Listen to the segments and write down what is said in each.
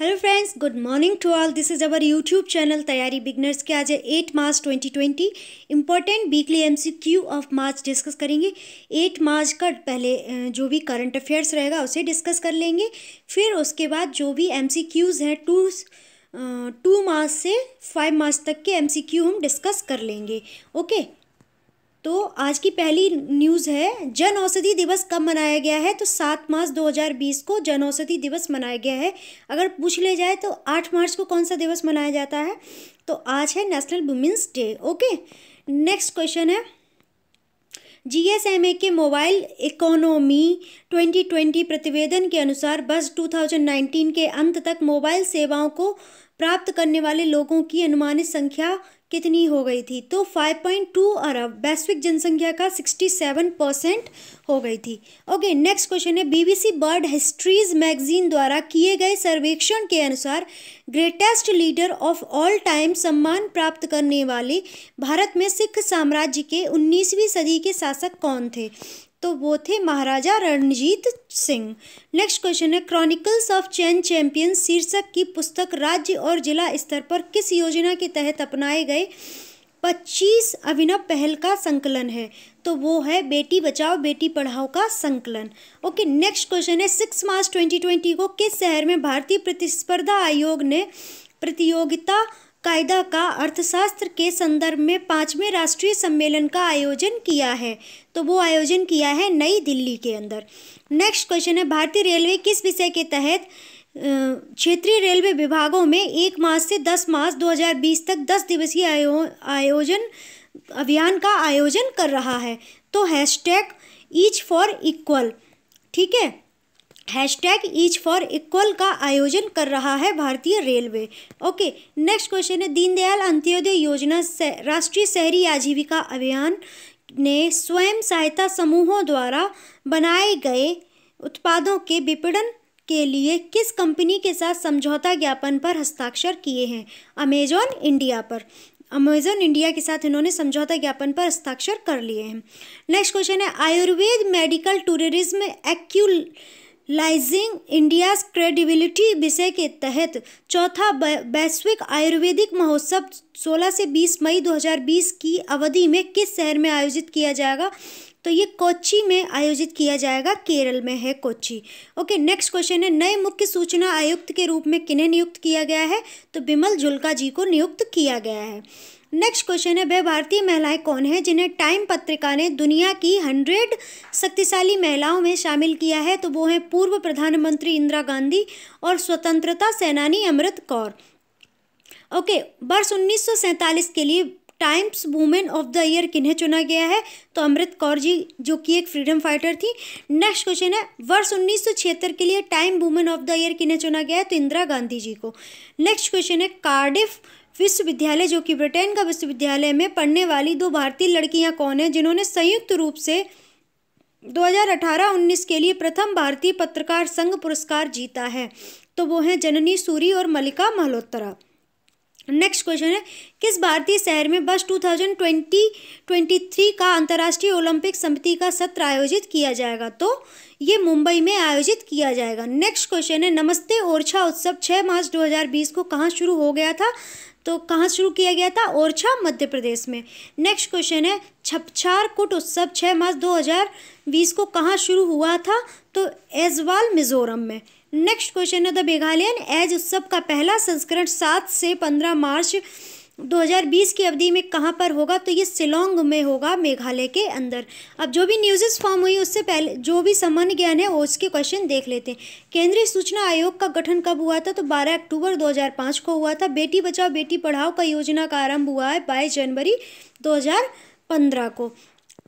Hello friends, good morning to all. This is our YouTube channel तैयारी beginners की। आज 8 March 2020 important weekly MCQ of March discuss करेंगे। 8 मार्च का पहले जो भी करंट अफेयर्स रहेगा उसे डिस्कस कर लेंगे, फिर उसके बाद जो भी एमसीक्यूज़ हैं 2 मार्च से 5 मार्च तक के एमसीक्यू हम डिस्कस कर लेंगे। ओके, तो आज की पहली न्यूज़ है, जन औषधि दिवस कब मनाया गया है? तो 7 मार्च 2020 को जन औषधि दिवस मनाया गया है। अगर पूछ ले जाए तो 8 मार्च को कौन सा दिवस मनाया जाता है? तो आज है national women's day. Okay, next question है, जीएसएमए के मोबाइल इकोनॉमी 2020 प्रतिवेदन के अनुसार वर्ष 2019 के अंत तक मोबाइल सेवाओं को प्राप्त करने वाले लोगों की अनुमानित संख्या कितनी हो गई थी? तो 5.2 अरब, वैश्विक जनसंख्या का 67% हो गई थी। ओके, नेक्स्ट क्वेश्चन है, बीबीसी वर्ल्ड हिस्ट्रीज मैगजीन द्वारा किए गए सर्वेक्षण के अनुसार greatest leader of all time सम्मान प्राप्त करने वाले भारत में सिख साम्राज्य के 19वीं सदी के शासक कौन थे? तो वो थे महाराजा रणजीत सिंह। नेक्स्ट क्वेश्चन है, क्रॉनिकल्स ऑफ चेन चैंपियंस शीर्षक की पुस्तक राज्य और जिला स्तर पर किस योजना के तहत अपनाए गए 25 अभिनव पहल का संकलन है? तो वो है बेटी बचाओ बेटी पढ़ाओ का संकलन। ओके, नेक्स्ट क्वेश्चन है, 6 मार्च 2020 को किस शहर में भारतीय प्रतिस्पर्धा आयोग ने प्रतियोगिता कायदा का अर्थशास्त्र के संदर्भ में 5वें राष्ट्रीय सम्मेलन का आयोजन किया है? तो वो आयोजन किया है नई दिल्ली के अंदर। नेक्स्ट क्वेश्चन है, भारतीय रेलवे किस विषय के तहत क्षेत्रीय रेलवे विभागों में 1 मार्च से 10 मार्च 2020 तक 10 दिवसीय आयोजन अभियान का आयोजन कर रहा है? तो हैशटैग ईच फॉर इक्वल, ठीक है, हैशटैग ईच फॉर इक्वल का आयोजन कर रहा है भारतीय रेलवे। ओके, नेक्स्ट क्वेश्चन है, दीनदयाल अंत्योदय योजना राष्ट्रीय शहरी आजीविका अभियान ने स्वयं सहायता समूहों द्वारा बनाए गए उत्पादों के विपणन के लिए किस कंपनी के साथ समझौता ज्ञापन पर हस्ताक्षर किए हैं? अमेजॉन इंडिया पर, अमेजॉन इंडिया के साथ इन्होंने समझौता ज्ञापन पर हस्ताक्षर कर लिए हैं। नेक्स्ट क्वेश्चन है, Ayurveda medical tourism equalising India's credibility विषय के तहत चौथा वैश्विक आयुर्वेदिक महोत्सव 16 से 20 मई 2020 की अवधि में किस शहर में आयोजित किया जाएगा? तो ये कोच्चि में आयोजित किया जाएगा, केरल में है कोच्चि। ओके, नेक्स्ट क्वेश्चन है, नए मुख्य सूचना आयुक्त के रूप में किन्हें नियुक्त किया गया है? तो बिमल जुल्का जी को नियुक्त किया गया है। नेक्स्ट क्वेश्चन है, वह भारतीय महिलाएं कौन हैं जिन्हें टाइम पत्रिका ने दुनिया की 100 शक्तिशाली महिलाओं में शामिल किया है? तो वो हैं पूर्व प्रधानमंत्री इंदिरा गांधी और स्वतंत्रता सेनानी अमृत कौर। ओके, वर्ष 1947 के लिए times women of the year किन्हें चुना गया है? तो अमृत कौर जी, जो कि एक फ्रीडम फाइटर थी। नेक्स्ट क्वेश्चन है, वर्ष 1976 के लिए time women of the year किन्हें चुना गया है? तो इंदिरा गांधी जी को। नेक्स्ट क्वेश्चन है, कार्डिफ विश्वविद्यालय, जो कि ब्रिटेन का विश्वविद्यालय में पढ़ने वाली 2 भारतीय लड़कियां कौन हैं जिन्होंने संयुक्त रूप से 2018-19 के लिए प्रथम भारतीय पत्रकार संघ पुरस्कार जीता है? तो वो हैं जननी सूरी और मलिका मल्होत्रा। नेक्स्ट क्वेश्चन है, किस भारतीय शहर में वर्ष 2023 का अंतर्राष्ट्रीय ओलंपिक समिति का सत्र आयोजित किया जाएगा? तो ये मुंबई में आयोजित किया जाएगा। नेक्स्ट क्वेश्चन है, नमस्ते ओरछा उत्सव 6 मार्च 2020 को कहाँ शुरू हो गया था? तो कहाँ शुरू किया गया था? ओरछा, मध्य प्रदेश में। नेक्स्ट क्वेश्चन है, छपछारकुट उत्सव 6 मार्च 2020 को कहाँ शुरू हुआ था? तो ऐज़वाल, मिजोरम में। नेक्स्ट क्वेश्चन है, द मेघालयन एज उत्सव का पहला संस्करण 7 से 15 मार्च 2020 की अवधि में कहाँ पर होगा? तो ये शिलोंग में होगा, मेघालय के अंदर। अब जो भी न्यूज़ेस फॉर्म हुई उससे पहले जो भी सामान्य ज्ञान है उसके क्वेश्चन देख लेते हैं। केंद्रीय सूचना आयोग का गठन कब हुआ था? तो 12 अक्टूबर 2005 को हुआ था। बेटी बचाओ बेटी पढ़ाओ का योजना का आरंभ हुआ है 22 जनवरी 2015 को।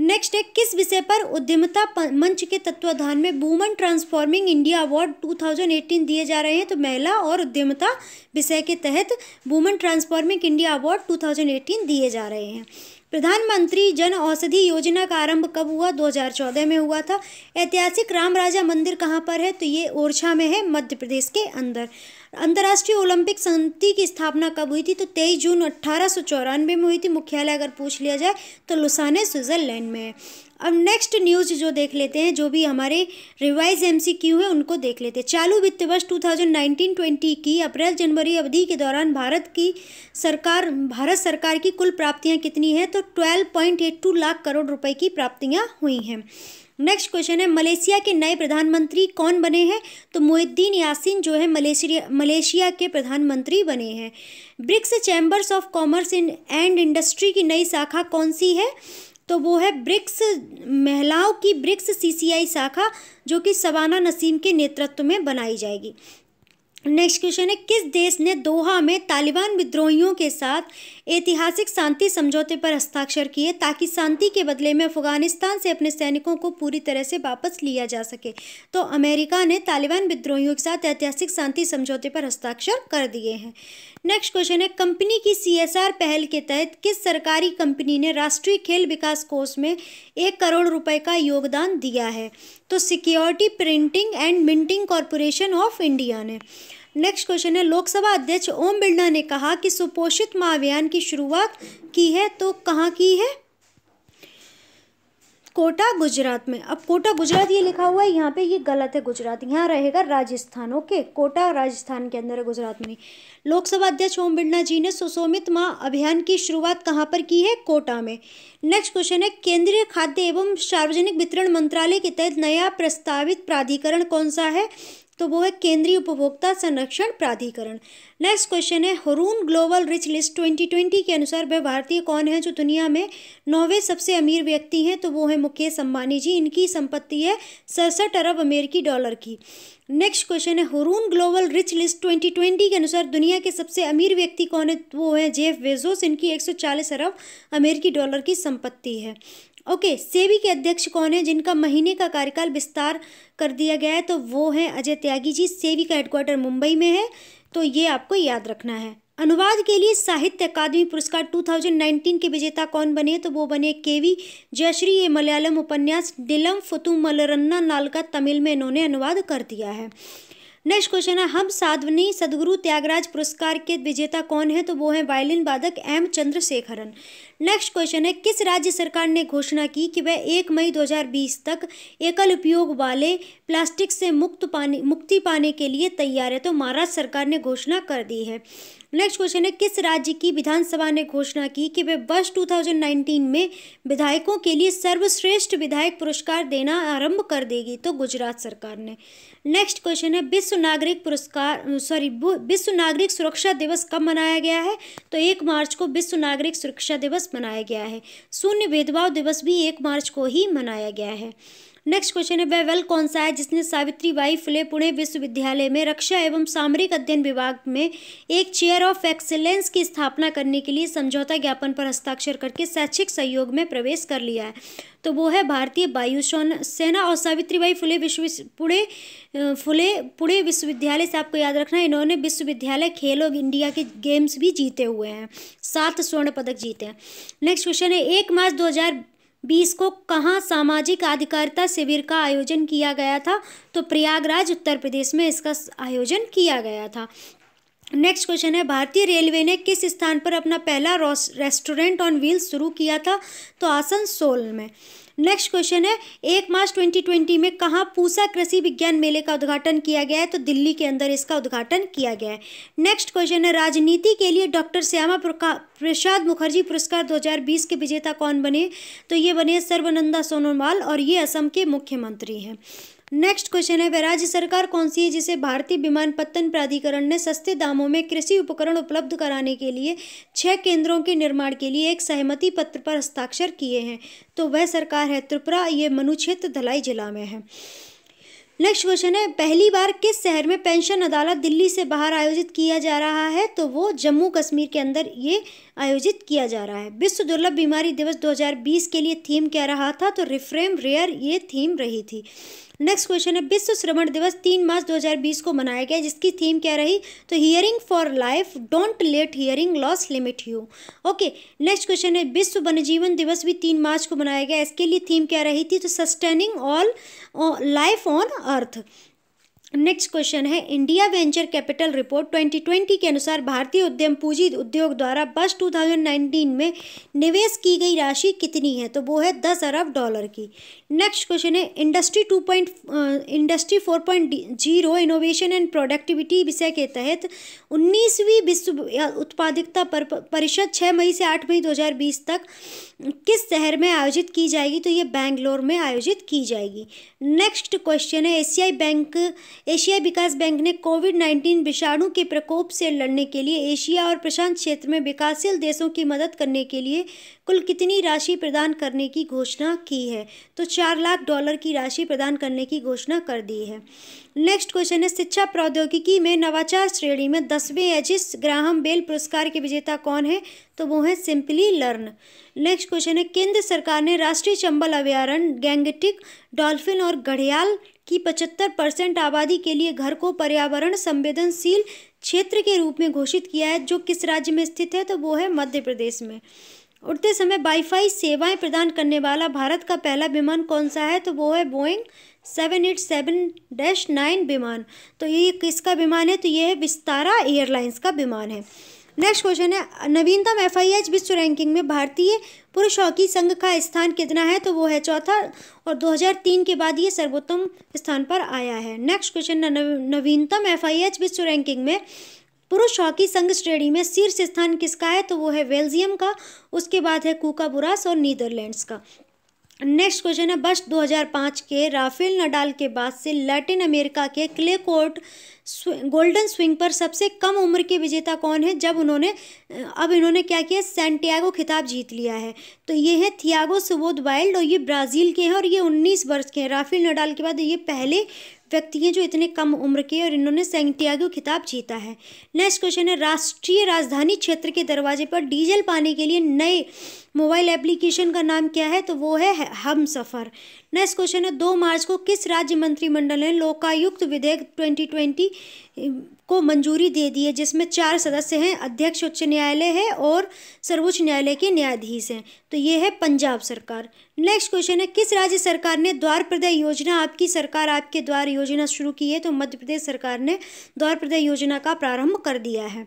नेक्स्ट है, किस विषय पर उद्यमिता मंच के तत्वाधान में वुमेन ट्रांसफॉर्मिंग इंडिया अवार्ड 2018 दिए जा रहे हैं? तो महिला और उद्यमिता विषय के तहत वुमेन ट्रांसफॉर्मिंग इंडिया अवार्ड 2018 दिए जा रहे हैं। प्रधानमंत्री जन औषधि योजना का आरंभ कब हुआ? 2014 में हुआ था। ऐतिहासिक राम राजा मंदिर कहाँ पर है? तो ये ओरछा में है, मध्य प्रदेश के अंदर। अंतर्राष्ट्रीय ओलंपिक समिति की स्थापना कब हुई थी? तो 23 जून 1894 में हुई थी। मुख्यालय अगर पूछ लिया जाए तो लुसाने, स्विट्जरलैंड में है। अब नेक्स्ट न्यूज़ जो देख लेते हैं, जो भी हमारे रिवाइज एमसीक्यू हैं उनको देख लेते हैं। चालू वित्त वर्ष 2019-20 की अप्रैल जनवरी अवधि के दौरान भारत सरकार की कुल प्राप्तियां कितनी हैं, तो 12.82 लाख करोड़ रुपए की प्राप्तियां हुई हैं। नेक्स्ट क्वेश्चन है, मलेशिया के नए प्रधानमंत्री कौन बने हैं, तो मोहिद्दीन यासिन जो है मलेशिया के प्रधानमंत्री बने हैं। BRICS chambers of commerce and industry की नई शाखा कौन सी है, तो वो है ब्रिक्स महिलाओं की ब्रिक्स सीसीआई शाखा, जो कि सवाना नसीम के नेतृत्व में बनाई जाएगी। नेक्स्ट क्वेश्चन है, किस देश ने दोहा में तालिबान विद्रोहियों के साथ ऐतिहासिक शांति समझौते पर हस्ताक्षर किए ताकि शांति के बदले में अफगानिस्तान से अपने सैनिकों को पूरी तरह से वापस लिया जा सके, तो अमेरिका ने तालिबान विद्रोहियों के साथ ऐतिहासिक शांति समझौते पर हस्ताक्षर कर दिए हैं। नेक्स्ट क्वेश्चन है, कंपनी की CSR पहल के तहत किस सरकारी कंपनी ने राष्ट्रीय खेल विकास कोष में 1 करोड़ रुपए का योगदान दिया है, तो security printing and minting corporation of India ने। नेक्स्ट क्वेश्चन है, लोकसभा अध्यक्ष ओम बिरला ने कहा कि सुपोषित माँ अभियान की शुरुआत की है, तो कहाँ की है, कोटा गुजरात में। अब कोटा गुजरात ये लिखा हुआ है यहाँ पे, ये गलत है, गुजरात यहाँ रहेगा राजस्थान। ओके, कोटा राजस्थान के अंदर है, गुजरात में। लोकसभा अध्यक्ष ओम बिरला जी ने सुशोभित माँ अभियान की शुरुआत कहाँ पर की है, कोटा में। नेक्स्ट क्वेश्चन है, केंद्रीय खाद्य एवं सार्वजनिक वितरण मंत्रालय के तहत नया प्रस्तावित प्राधिकरण कौन सा है, तो वो है केंद्रीय उपभोक्ता संरक्षण प्राधिकरण। नेक्स्ट क्वेश्चन है, हरून ग्लोबल रिच लिस्ट 2020 के अनुसार वह भारतीय कौन है जो दुनिया में 9वें सबसे अमीर व्यक्ति हैं, तो वो है मुकेश अंबानी जी। इनकी संपत्ति है 67 अरब अमेरिकी डॉलर की। नेक्स्ट क्वेश्चन है, हरून ग्लोबल रिच लिस्ट 2020 के अनुसार दुनिया के सबसे अमीर व्यक्ति कौन है, वो है जेफ बेजोस। इनकी 140 अरब अमेरिकी डॉलर की संपत्ति है। ओके, सेबी के अध्यक्ष कौन है जिनका महीने का कार्यकाल विस्तार कर दिया गया है, तो वो है अजय त्यागी जी। सेबी का हेडक्वार्टर मुंबई में है, तो ये आपको याद रखना है। अनुवाद के लिए साहित्य अकादमी पुरस्कार 2019 के विजेता कौन बने, तो वो बने KV जयश्री। ये मलयालम उपन्यास डिलम फुतु मलरन्ना नाल का तमिल में इन्होंने अनुवाद कर दिया है। नेक्स्ट क्वेश्चन है, हम साधवनी सदगुरु त्यागराज पुरस्कार के विजेता कौन है, तो वो है वायलिन वादक M चंद्रशेखरन। नेक्स्ट क्वेश्चन है, किस राज्य सरकार ने घोषणा की कि वह 1 मई 2020 तक एकल उपयोग वाले प्लास्टिक से मुक्ति पाने के लिए तैयार है, तो महाराष्ट्र सरकार ने घोषणा कर दी है। नेक्स्ट क्वेश्चन है, किस राज्य की विधानसभा ने घोषणा की कि वे वर्ष 2019 में विधायकों के लिए सर्वश्रेष्ठ विधायक पुरस्कार देना आरंभ कर देगी, तो गुजरात सरकार ने। नेक्स्ट क्वेश्चन है, विश्व नागरिक सुरक्षा दिवस कब मनाया गया है, तो 1 मार्च को विश्व नागरिक सुरक्षा दिवस मनाया गया है। शून्य भेदभाव दिवस भी 1 मार्च को ही मनाया गया है। नेक्स्ट क्वेश्चन है, वह बल कौन सा है जिसने सावित्रीबाई फुले पुणे विश्वविद्यालय में रक्षा एवं सामरिक अध्ययन विभाग में एक चेयर ऑफ एक्सेलेंस की स्थापना करने के लिए समझौता ज्ञापन पर हस्ताक्षर करके शैक्षिक सहयोग में प्रवेश कर लिया है, तो वो है भारतीय वायु सेना। और सावित्रीबाई फुले पुणे विश्वविद्यालय से आपको याद रखना है, इन्होंने विश्वविद्यालय खेलो इंडिया के गेम्स भी जीते हुए हैं, 7 स्वर्ण पदक जीते हैं। नेक्स्ट क्वेश्चन है, 1 मार्च 2020 को कहाँ सामाजिक अधिकारिता शिविर का आयोजन किया गया था, तो प्रयागराज उत्तर प्रदेश में इसका आयोजन किया गया था। नेक्स्ट क्वेश्चन है, भारतीय रेलवे ने किस स्थान पर अपना पहला रेस्टोरेंट ऑन व्हील्स शुरू किया था, तो आसनसोल में। नेक्स्ट क्वेश्चन है, 1 मार्च 2020 में कहाँ पूसा कृषि विज्ञान मेले का उद्घाटन किया गया है, तो दिल्ली के अंदर इसका उद्घाटन किया गया है। नेक्स्ट क्वेश्चन है, राजनीति के लिए डॉक्टर श्यामा प्रसाद मुखर्जी पुरस्कार 2020 के विजेता कौन बने, तो ये बने सर्बानंदा सोनोवाल, और ये असम के मुख्यमंत्री हैं। नेक्स्ट क्वेश्चन है, वह राज्य सरकार कौन सी है जिसे भारतीय विमानपत्तन प्राधिकरण ने सस्ते दामों में कृषि उपकरण उपलब्ध कराने के लिए 6 केंद्रों के निर्माण के लिए एक सहमति पत्र पर हस्ताक्षर किए हैं, तो वह सरकार है त्रिपुरा। ये मनुक्षेत्र धलाई जिला में है। नेक्स्ट क्वेश्चन है, पहली बार किस शहर में पेंशन अदालत दिल्ली से बाहर आयोजित किया जा रहा है, तो वो जम्मू कश्मीर के अंदर ये आयोजित किया जा रहा है। विश्व दुर्लभ बीमारी दिवस 2020 के लिए थीम क्या रहा था, तो रिफ्रेम रेयर ये थीम रही थी। नेक्स्ट क्वेश्चन है, विश्व श्रवण दिवस 3 मार्च 2020 को मनाया गया जिसकी थीम क्या रही, तो hearing for life, don't let hearing loss limit you. Okay, next question है, विश्व वन्यजीवन दिवस भी 3 मार्च को मनाया गया, इसके लिए थीम क्या रही थी, तो sustaining all life on earth. Next question है, इंडिया वेंचर कैपिटल रिपोर्ट 2020 के अनुसार भारतीय उद्यम पूंजी उद्योग द्वारा वर्ष 2019 में निवेश की गई राशि कितनी है, तो वो है 10 अरब डॉलर की। नेक्स्ट क्वेश्चन है, इंडस्ट्री 4.0 इनोवेशन एंड प्रोडक्टिविटी विषय के तहत 19वीं विश्व उत्पादकता परिषद 6 मई से 8 मई 2020 तक किस शहर में आयोजित की जाएगी, तो ये बेंगलोर में आयोजित की जाएगी। नेक्स्ट क्वेश्चन है, एशियाई विकास बैंक ने कोविड-19 विषाणु के प्रकोप से लड़ने के लिए एशिया और प्रशांत क्षेत्र में विकासशील देशों की मदद करने के लिए कुल कितनी राशि प्रदान करने की घोषणा की है, तो 4 लाख डॉलर की राशि प्रदान करने की घोषणा कर दी है। नेक्स्ट क्वेश्चन है, शिक्षा प्रौद्योगिकी में नवाचार श्रेणी में 10वें एजिस ग्राहम बेल पुरस्कार के विजेता कौन है, तो वो है सिंपली लर्न। नेक्स्ट क्वेश्चन है, केंद्र सरकार ने राष्ट्रीय चंबल अभयारण्य गैंगटिक डॉल्फिन और घड़ियाल की 75% आबादी के लिए घर को पर्यावरण संवेदनशील क्षेत्र के रूप में घोषित किया है, जो किस राज्य में स्थित है, तो वो है मध्य प्रदेश में। उड़ते समय वाईफाई सेवाएं प्रदान करने वाला भारत का पहला विमान कौन सा है, तो वो है बोइंग 787-9 विमान। तो ये किसका विमान है, तो ये है विस्तारा एयरलाइंस का विमान है। नेक्स्ट क्वेश्चन है, नवीनतम FIH विश्व रैंकिंग में भारतीय पुरुष हॉकी संघ का स्थान कितना है, तो वो है 4वां और 2003 के बाद ये सर्वोत्तम स्थान पर आया है। नेक्स्ट क्वेश्चन, नवीनतम FIH विश्व रैंकिंग में पुरुष हॉकी संघ श्रेणी में शीर्ष स्थान किसका है, तो वो है बेल्जियम का, उसके बाद है कुकाबुरास और नीदरलैंड्स का। नेक्स्ट क्वेश्चन है, वर्ष 2005 के राफेल नडाल के बाद से लैटिन अमेरिका के क्ले कोर्ट गोल्डन स्विंग पर सबसे कम उम्र के विजेता कौन है, अब इन्होंने क्या किया, सैंटियागो खिताब जीत लिया है। तो ये है थियागो सेबोथ वाइल्ड और ये ब्राज़ील के हैं और ये 19 वर्ष के हैं। राफेल नडाल के बाद ये पहले व्यक्ति हैं जो इतने कम उम्र के और इन्होंने सैंटियागो खिताब जीता है। नेक्स्ट क्वेश्चन है, राष्ट्रीय राजधानी क्षेत्र के दरवाजे पर डीजल पाने के लिए नए मोबाइल एप्लीकेशन का नाम क्या है, तो वो है हम सफ़र। नेक्स्ट क्वेश्चन है, 2 मार्च को किस राज्य मंत्रिमंडल ने लोकायुक्त विधेयक 2020 को मंजूरी दे दी है, जिसमें 4 सदस्य हैं, अध्यक्ष उच्च न्यायालय है और सर्वोच्च न्यायालय के न्यायाधीश हैं, तो ये है पंजाब सरकार। नेक्स्ट क्वेश्चन है, किस राज्य सरकार ने द्वार प्रदेय योजना आपकी सरकार आपके द्वार योजना शुरू की है, तो मध्य प्रदेश सरकार ने द्वार प्रदेय योजना का प्रारंभ कर दिया है।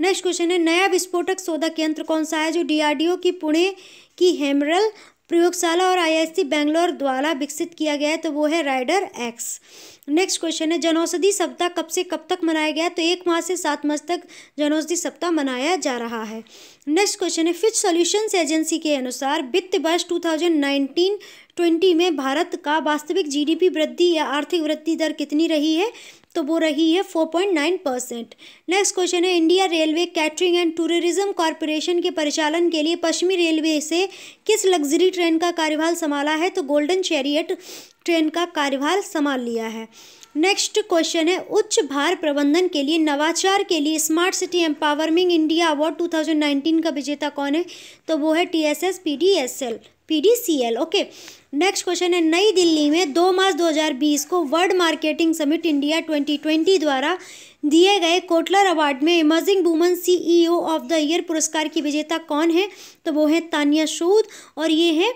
नेक्स्ट क्वेश्चन है, नया विस्फोटक शोधक यंत्र कौन सा है जो DRDO की पुणे की हेमरल प्रयोगशाला और IISC बेंगलोर द्वारा विकसित किया गया है, तो वो है राइडर X। नेक्स्ट क्वेश्चन है, जनौषधि सप्ताह कब से कब तक मनाया गया, तो 1 मार्च से 7 मार्च तक जनौषधि सप्ताह मनाया जा रहा है। नेक्स्ट क्वेश्चन है, फिच सॉल्यूशंस एजेंसी के अनुसार वित्त वर्ष 2019-20 में भारत का वास्तविक GDP वृद्धि या आर्थिक वृद्धि दर कितनी रही है, तो वो रही है 4.9%। नेक्स्ट क्वेश्चन है, India railway catering and tourism corporation के परिचालन के लिए पश्चिमी रेलवे से किस लग्जरी ट्रेन का कार्यभार संभाला है, तो गोल्डन चैरियट ट्रेन का कार्यभार संभाल लिया है। नेक्स्ट क्वेश्चन है, उच्च भार प्रबंधन के लिए नवाचार के लिए smart city empowering India award 2019 का विजेता कौन है, तो वो है TSS PDCL। Okay. Next question है, नई दिल्ली में 2 मार्च 2020 को वर्ल्ड मार्केटिंग समिट इंडिया 2020 द्वारा दिए गए कोटलर अवार्ड में emerging woman CEO of the year पुरस्कार की विजेता कौन है, तो वो है तान्या सूद और ये है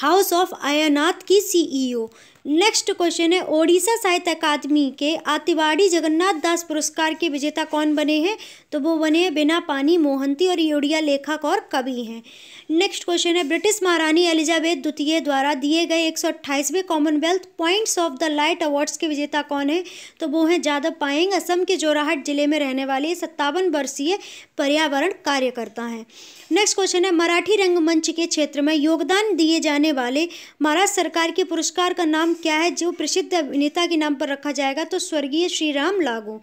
हाउस ऑफ आयनाथ की CEO। नेक्स्ट क्वेश्चन है, ओडिशा साहित्य अकादमी के आतिवाड़ी जगन्नाथ दास पुरस्कार के विजेता कौन बने हैं, तो वो बने हैं बिना पानी मोहंती और ये उड़िया लेखक और कवि हैं। नेक्स्ट क्वेश्चन है, ब्रिटिश महारानी एलिजाबेथ द्वितीय द्वारा दिए गए 128वें Commonwealth points of the light awards के विजेता कौन है, तो वो हैं जादव पायेंग, असम के जोराहट जिले में रहने वाले 57 वर्षीय पर्यावरण कार्यकर्ता हैं। नेक्स्ट क्वेश्चन है, मराठी रंगमंच के क्षेत्र में योगदान दिए जाने वाले महाराष्ट्र सरकार के पुरस्कार का नाम क्या है, जो प्रसिद्ध अभिनेता के नाम पर रखा जाएगा, तो स्वर्गीय श्रीराम लागू।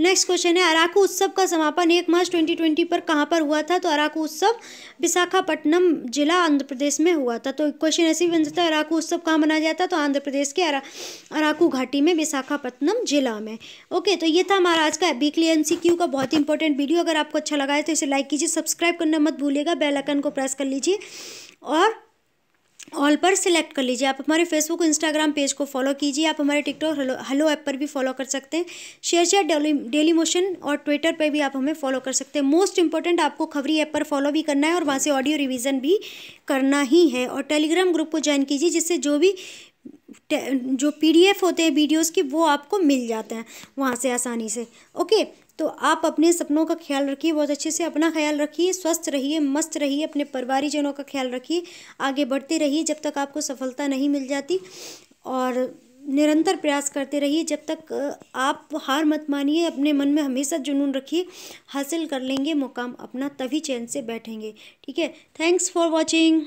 नेक्स्ट क्वेश्चन है, अराकू उत्सव का समापन 1 मार्च 2020 पर कहाँ पर हुआ था, तो अराकू उत्सव विशाखापट्टनम जिला आंध्र प्रदेश में हुआ था। तो क्वेश्चन ऐसे भी बन सकता है, अराकू उत्सव कहाँ मनाया जाता है, तो आंध्र प्रदेश के अराकू घाटी में विशाखापट्टनम जिला में। ओके, तो ये था हमारा आज का वीकली MCQ का बहुत ही इंपॉर्टेंट वीडियो। अगर आपको अच्छा लगा है तो इसे लाइक कीजिए, सब्सक्राइब करना मत भूलिएगा, बेल आइकन को प्रेस कर लीजिए और ऑल पर सिलेक्ट कर लीजिए। आप हमारे फेसबुक इंस्टाग्राम पेज को फॉलो कीजिए, आप हमारे TikTok हेलो ऐप पर भी फॉलो कर सकते हैं, शेयर डेली मोशन और ट्विटर पर भी आप हमें फॉलो कर सकते हैं। मोस्ट इंपॉर्टेंट आपको खबरी ऐप पर फॉलो भी करना है और वहाँ से ऑडियो रिवीजन भी करना ही है और टेलीग्राम ग्रुप को ज्वाइन कीजिए, जिससे जो भी जो PDF होते हैं वीडियोस की वो आपको मिल जाते हैं वहाँ से आसानी से। ओके, तो आप अपने सपनों का ख्याल रखिए, बहुत अच्छे से अपना ख्याल रखिए, स्वस्थ रहिए, मस्त रहिए, अपने परिवारजनों का ख्याल रखिए, आगे बढ़ते रहिए जब तक आपको सफलता नहीं मिल जाती, और निरंतर प्रयास करते रहिए जब तक आप हार मत मानिए। अपने मन में हमेशा जुनून रखिए, हासिल कर लेंगे मुकाम अपना, तभी चैन से बैठेंगे। ठीक है, थैंक्स फॉर वॉचिंग।